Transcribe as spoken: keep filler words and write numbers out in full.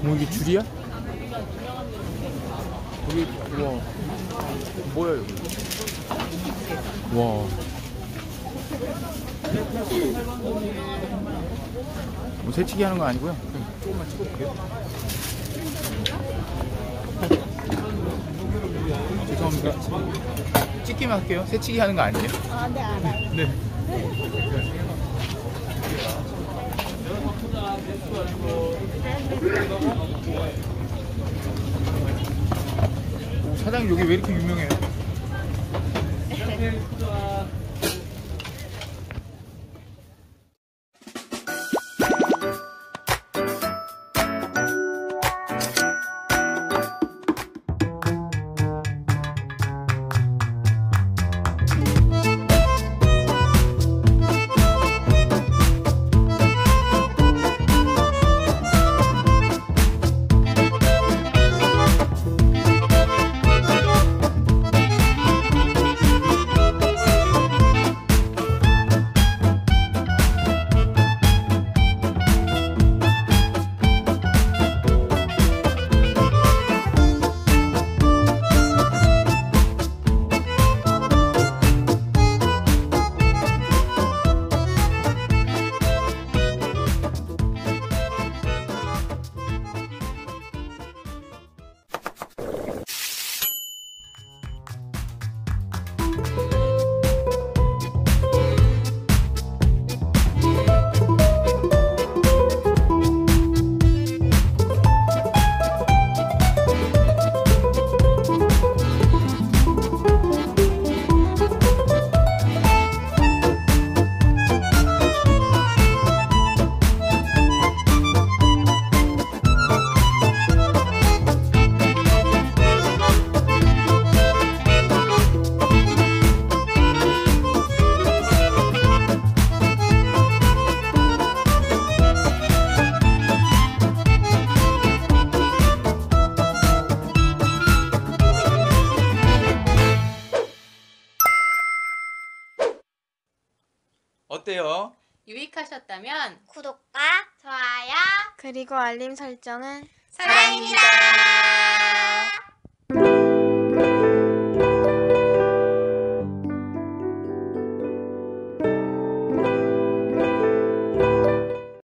뭐 이게 줄이야? 여기, 우와. 뭐야, 여기? 와. 뭐 새치기 하는 거 아니고요. 조금만 찍어볼게요. 죄송합니다. 찍기만 할게요. 새치기 하는 거 아니에요? 아, 네, 알아요. 네. 오, 사장님 여기 왜 이렇게 유명해요? 어때요? 유익하셨다면 구독과 좋아요 그리고 알림 설정은 사랑입니다.